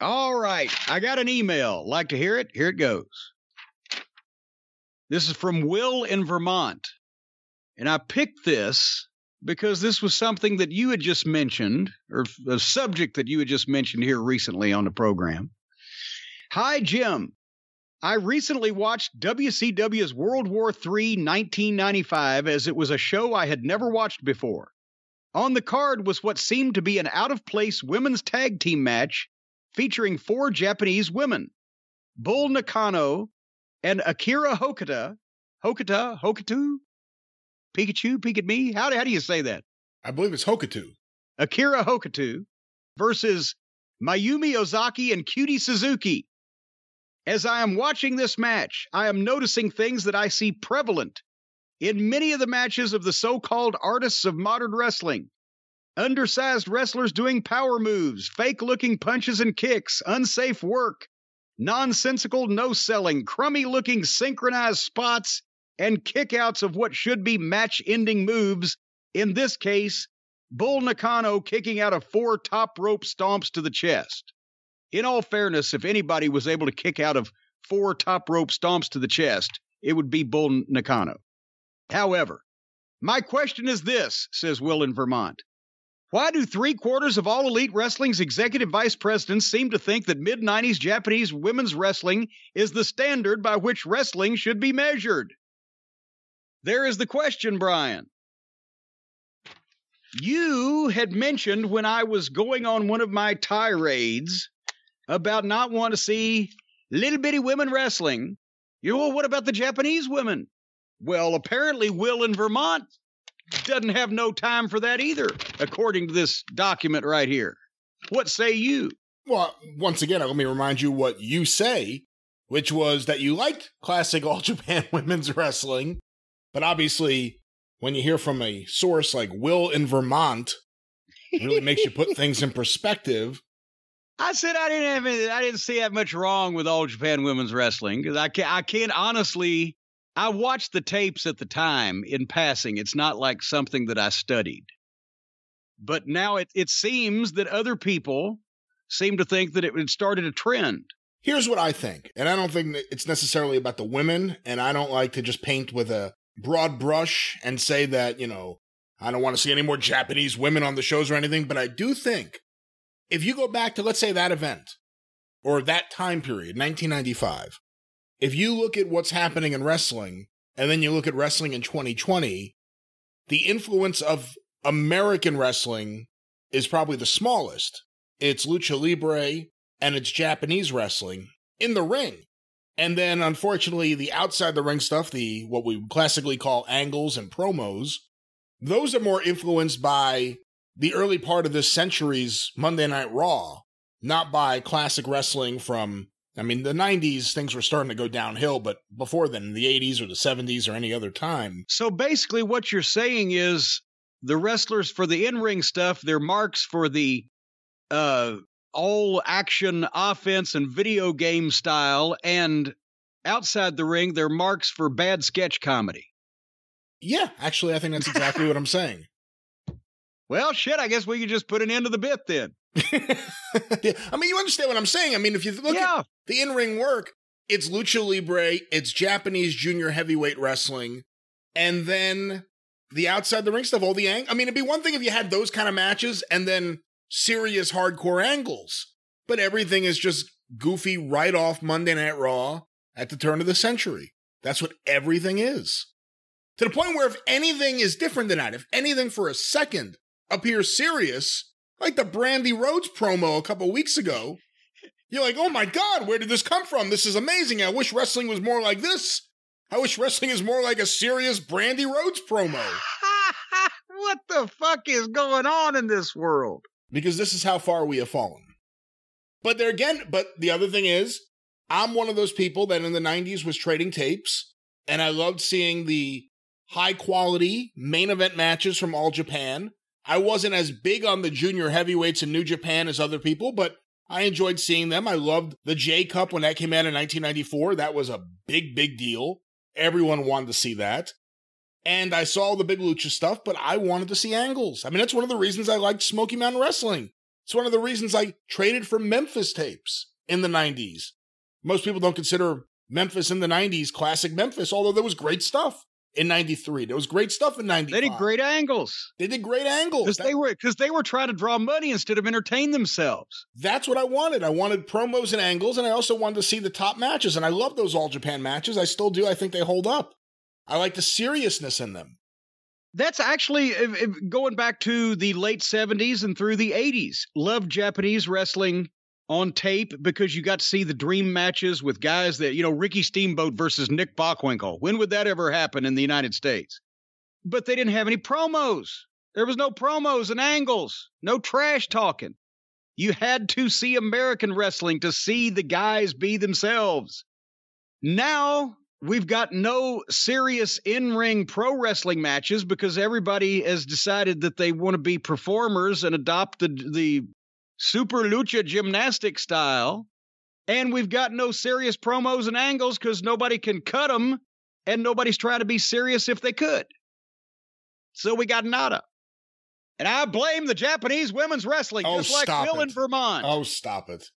All right. I got an email. Like to hear it? Here it goes. This is from Will in Vermont. And I picked this because this was something that you had just mentioned, or a subject that you had just mentioned here recently on the program. Hi, Jim. I recently watched WCW's World War III 1995, as it was a show I had never watched before. On the card was what seemed to be an out-of-place women's tag team match featuring four Japanese women, Bull Nakano and Akira Hokuto. Hokuto? Pikachu? Peek at me? How do you say that? I believe it's Hokuto. Akira Hokuto versus Mayumi Ozaki and Cutie Suzuki. As I am watching this match, I am noticing things that I see prevalent in many of the matches of the so-called artists of modern wrestling. Undersized wrestlers doing power moves, fake-looking punches and kicks, unsafe work, nonsensical no-selling, crummy-looking synchronized spots, and kickouts of what should be match-ending moves. In this case, Bull Nakano kicking out of four top rope stomps to the chest. In all fairness, if anybody was able to kick out of four top rope stomps to the chest, it would be Bull Nakano. However, my question is this, says Will in Vermont. Why do three-quarters of All Elite Wrestling's executive vice presidents seem to think that mid-90s Japanese women's wrestling is the standard by which wrestling should be measured? There is the question, Brian. You had mentioned when I was going on one of my tirades about not wanting to see little bitty women wrestling. You know, well, what about the Japanese women? Well, apparently Will in Vermont doesn't have no time for that either, according to this document right here. What say you? Well, once again, let me remind you what you say, which was that you liked classic All Japan women's wrestling, but obviously when you hear from a source like Will in Vermont, it really makes you put things in perspective. I said I didn't see that much wrong with All Japan women's wrestling because I can't honestly. I watched the tapes at the time in passing. It's not like something that I studied, but now it seems that other people seem to think that it started a trend. Here's what I think, and I don't think it's necessarily about the women, and I don't like to just paint with a broad brush and say that, you know, I don't want to see any more Japanese women on the shows or anything, but I do think if you go back to, let's say, that event or that time period, 1995, if you look at what's happening in wrestling and then you look at wrestling in 2020, the influence of American wrestling is probably the smallest. It's Lucha Libre and it's Japanese wrestling in the ring. And then, unfortunately, the outside the ring stuff, the what we classically call angles and promos, those are more influenced by the early part of this century's Monday Night Raw, not by classic wrestling from, I mean, the 90s, things were starting to go downhill, but before then, in the 80s or the 70s or any other time. So basically what you're saying is the wrestlers for the in-ring stuff, they're marks for the all-action offense and video game style, and outside the ring, they're marks for bad sketch comedy. Yeah, actually, I think that's exactly what I'm saying. Well, shit, I guess we could just put an end to the bit then. Yeah. I mean, you understand what I'm saying. I mean, if you look at the in-ring work, it's Lucha Libre, it's Japanese junior heavyweight wrestling, and then the outside the ring stuff, all the angles. I mean, it'd be one thing if you had those kind of matches and then serious hardcore angles, but everything is just goofy right off Monday Night Raw at the turn of the century. That's what everything is. To the point where if anything is different than that, if anything for a second appears serious, like the Brandi Rhodes promo a couple weeks ago, you're like, oh my God, where did this come from? This is amazing. I wish wrestling was more like this. I wish wrestling is more like a serious Brandi Rhodes promo. What the fuck is going on in this world? Because this is how far we have fallen. But there again, but the other thing is, I'm one of those people that in the 90s was trading tapes, and I loved seeing the high quality main event matches from All Japan. I wasn't as big on the junior heavyweights in New Japan as other people, but I enjoyed seeing them. I loved the J-Cup when that came out in 1994. That was a big, big deal. Everyone wanted to see that. And I saw the big lucha stuff, but I wanted to see angles. I mean, that's one of the reasons I liked Smoky Mountain Wrestling. It's one of the reasons I traded for Memphis tapes in the 90s. Most people don't consider Memphis in the 90s classic Memphis, although there was great stuff in 93. There was great stuff in 95. They did great angles. They did great angles. Because they were trying to draw money instead of entertain themselves. That's what I wanted. I wanted promos and angles, and I also wanted to see the top matches, and I love those All Japan matches. I still do. I think they hold up. I like the seriousness in them. That's actually, going back to the late 70s and through the 80s, loved Japanese wrestling on tape because you got to see the dream matches with guys that, you know, Ricky Steamboat versus Nick Bockwinkle. When would that ever happen in the United States? But they didn't have any promos. There was no promos and angles, no trash talking. You had to see American wrestling to see the guys be themselves. Now we've got no serious in-ring pro wrestling matches because everybody has decided that they want to be performers and adopted the Super Lucha gymnastic style, and we've got no serious promos and angles because nobody can cut them, and nobody's trying to be serious if they could. So we got nada. And I blame the Japanese women's wrestling, just like Will in Vermont. Oh, stop it.